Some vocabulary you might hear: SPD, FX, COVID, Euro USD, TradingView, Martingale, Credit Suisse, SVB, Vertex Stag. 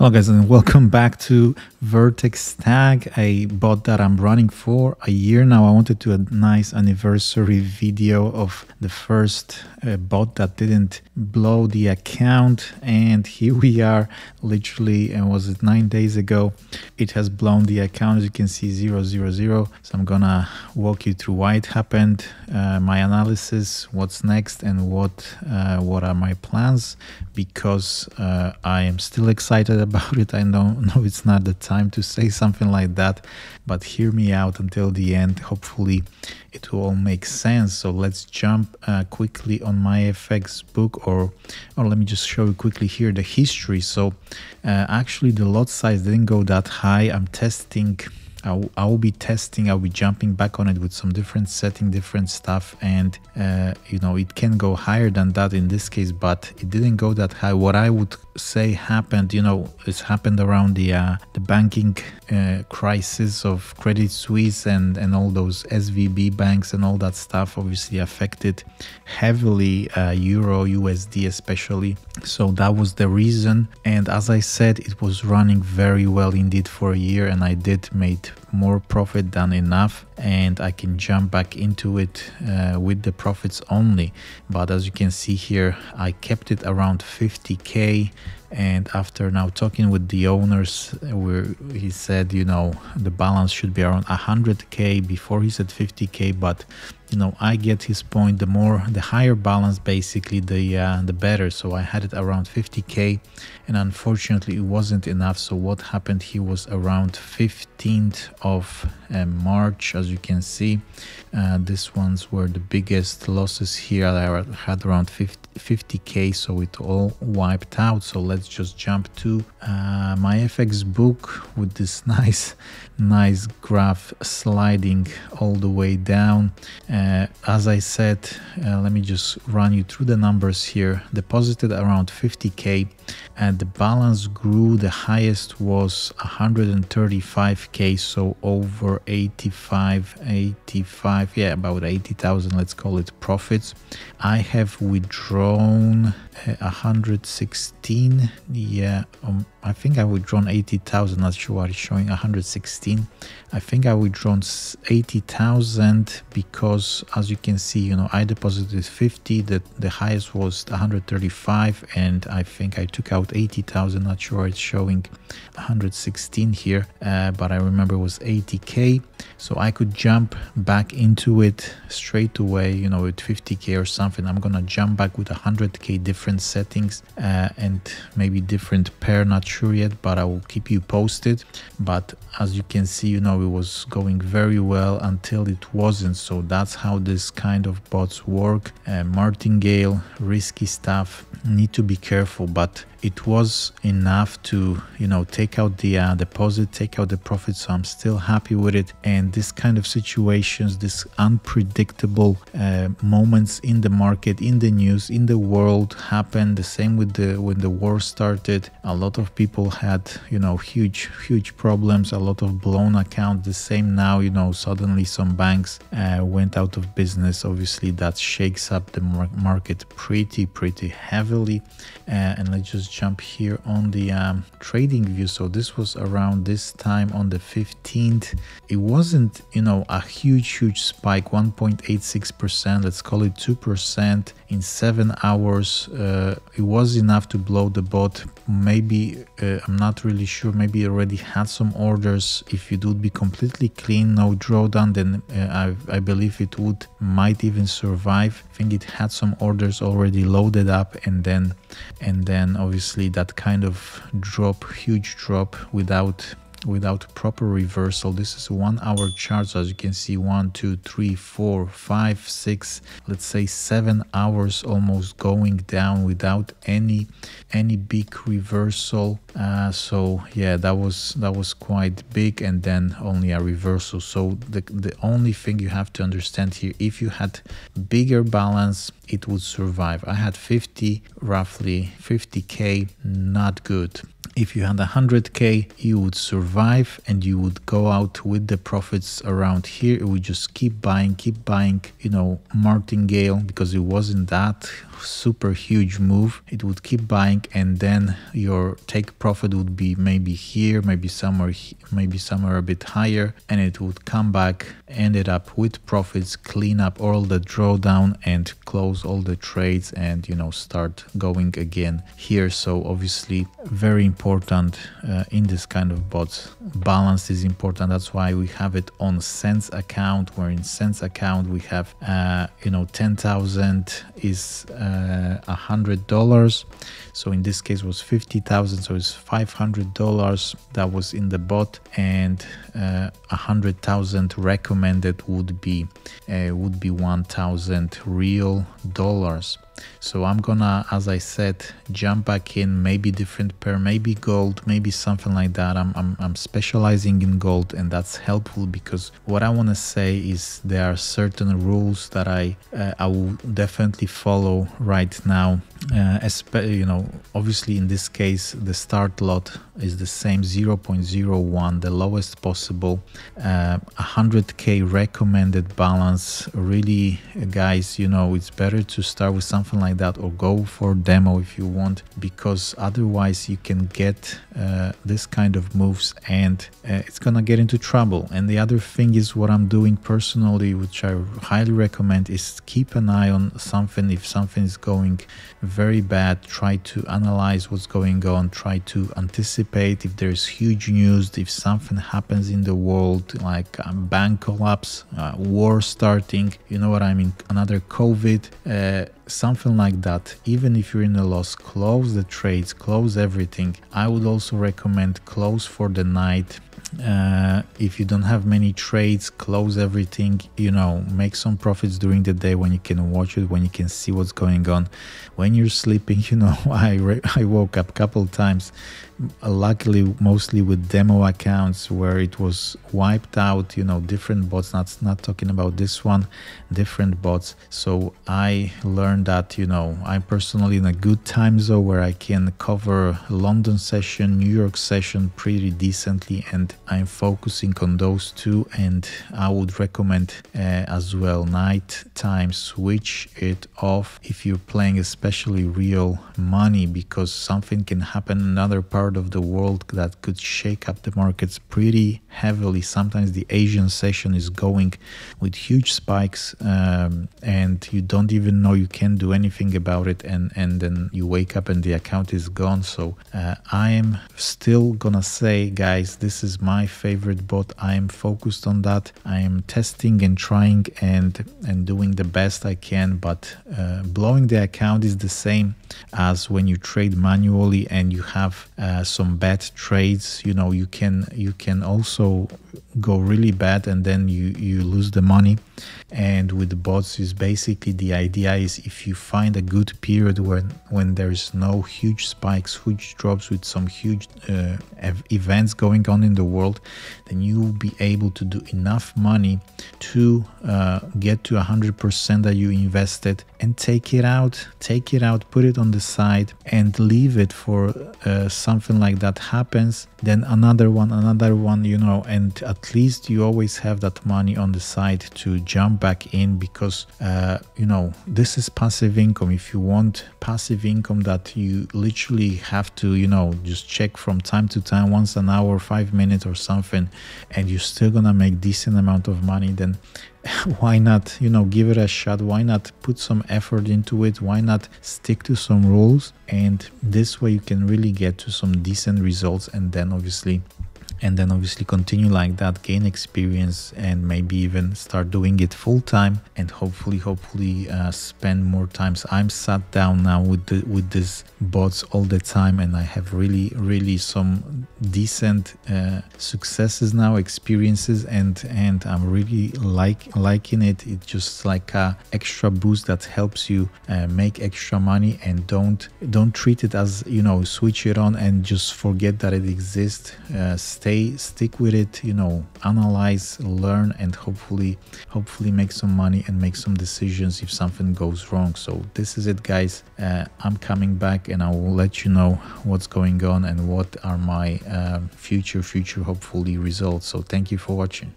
Hello guys, and welcome back to Vertex Stag, a bot that I'm running for a year now. I wanted to do a nice anniversary video of the first bot that didn't blow the account, and here we are. Literally, and was it 9 days ago, it has blown the account. As you can see, 000. So I'm gonna walk you through why it happened, my analysis, what's next, and what are my plans, because I am still excited about it. I know it's not the time to say something like that, but hear me out until the end. Hopefully it will all make sense. So let's jump quickly on my FX book, or let me just show you quickly here the history. So actually the lot size didn't go that high. I'm testing, I'll be jumping back on it with some different setting, different stuff, and you know, it can go higher than that in this case, but it didn't go that high. What I would say happened, you know, it's happened around the banking crisis of Credit Suisse and all those SVB banks and all that stuff obviously affected heavily Euro USD especially. So that was the reason, and as I said, it was running very well indeed for a year, and I did made more profit than enough, and I can jump back into it with the profits only. But as you can see here, I kept it around 50k, and after now talking with the owners, where he said, you know, the balance should be around 100k. Before he said 50k, but you know, I get his point. The higher balance, basically, the better. So I had it around 50k, and unfortunately it wasn't enough. So what happened here was around 15th of March, as you can see, these ones were the biggest losses here. I had around 50k, so it all wiped out. So let's just jump to my FX book with this nice graph sliding all the way down. As I said, let me just run you through the numbers here. Deposited around 50k, and the balance grew. The highest was 135k, so over 85, yeah, about 80,000, let's call it, profits. I have withdrawn 116, yeah, I think I withdrawn 80,000. Not sure why it's showing 116. I think I withdrawn 80,000 because, as you can see, you know, I deposited 50, that the highest was 135, and I think I took out 80,000. Not sure it's showing 116 here, but I remember it was 80k, so I could jump back into it straight away, you know, with 50k or something. I'm gonna jump back with 100k, different settings and maybe different pair. Not sure yet, but I will keep you posted. But as you can see, you know, it was going very well until it wasn't. So that's how this kind of bots work. Martingale, risky stuff, need to be careful. But it was enough to, you know, take out the deposit, take out the profit, so I'm still happy with it. And this kind of situations, this unpredictable moments in the market, in the news, in the world happened. The same with when the war started. A lot of people had, you know, huge problems, a lot of blown accounts. The same now, you know, suddenly some banks went out of business. Obviously that shakes up the market pretty heavily. And let's just jump here on the TradingView. So this was around this time on the 15th. It wasn't, you know, a huge spike, 1.86%, let's call it 2% in 7 hours. It was enough to blow the bot. Maybe I'm not really sure, maybe already had some orders. If it would be completely clean, no drawdown, then I believe it might even survive. I think it had some orders already loaded up, and then obviously that kind of drop, huge drop without proper reversal. This is 1 hour chart, so as you can see, 1, 2, 3, 4, 5, 6, let's say 7 hours almost going down without any big reversal. So yeah, that was quite big, and then only a reversal. So the only thing you have to understand here, if you had bigger balance, it would survive. I had roughly 50k, not good. If you had 100k, you would survive, and you would go out with the profits around here. It would just keep buying, you know, Martingale, because it wasn't that super huge move. It would keep buying buying, and then your take profit would be maybe here, maybe somewhere a bit higher, and it would come back, ended up with profits, clean up all the drawdown and close all the trades, and you know, start going again here. So obviously very important in this kind of bots, balance is important. That's why we have it on cents account, where in cents account we have you know, 10,000 is $100, so in this case was 50,000, so it's $500 that was in the bot, and 100,000 recommended would be 1,000 real dollars. So I'm gonna, as I said, jump back in, maybe different pair, maybe gold, maybe something like that. I'm specializing in gold, and that's helpful because what I want to say is there are certain rules that I will definitely follow right now. You know, obviously in this case the start lot is the same, 0.01, the lowest possible, 100k recommended balance. Really guys, you know, it's better to start with something like that, or go for demo if you want, because otherwise you can get this kind of moves and it's gonna get into trouble. And the other thing is what I'm doing personally, which I highly recommend, is keep an eye on something. If something is going very bad, try to analyze what's going on, try to anticipate if there's huge news, if something happens in the world like a bank collapse, war starting, you know what I mean, another COVID, something like that. Even if you're in a loss, close the trades, close everything. I would also recommend close for the night. If you don't have many trades, close everything, you know, make some profits during the day when you can watch it, when you can see what's going on. When you're sleeping, you know, I woke up a couple times, luckily mostly with demo accounts where it was wiped out, you know, different bots, not talking about this one, different bots. So I learned that, you know, I'm personally in a good time zone where I can cover London session, New York session pretty decently, and I'm focusing on those two. And I would recommend as well night time, switch it off if you're playing especially real money, because something can happen in another part of the world that could shake up the markets pretty heavily. Sometimes the Asian session is going with huge spikes and you don't even know, you can't do anything about it, and then you wake up and the account is gone. So I am still gonna say guys, this is my favorite bot. I am focused on that. I am testing and trying and doing the best I can, but blowing the account is the same as when you trade manually and you have some bad trades. You know, you can also go really bad and then you lose the money. And with the bots is basically the idea is if you find a good period when there is no huge spikes, huge drops, with some huge events going on in the world, then you will be able to do enough money to get to 100% that you invested and take it out, put it on the side and leave it for something like that happens, then another one, you know, and at least you always have that money on the side to jump back in, because you know, this is passive income. If you want passive income that you literally have to, you know, just check from time to time, once an hour, 5 minutes or something, and you're still gonna make decent amount of money, then why not, you know, give it a shot? Why not put some effort into it? Why not stick to some rules? And this way you can really get to some decent results, and then obviously continue like that, gain experience, and maybe even start doing it full time, and hopefully spend more times. I'm sat down now with these bots all the time, and I have really some decent successes now, experiences, and I'm really liking it. It's just like a extra boost that helps you make extra money, and don't treat it as, you know, switch it on and just forget that it exists. Stick with it, you know, analyze, learn, and hopefully make some money and make some decisions if something goes wrong. So this is it guys, I'm coming back and I will let you know what's going on and what are my future hopefully results. So thank you for watching.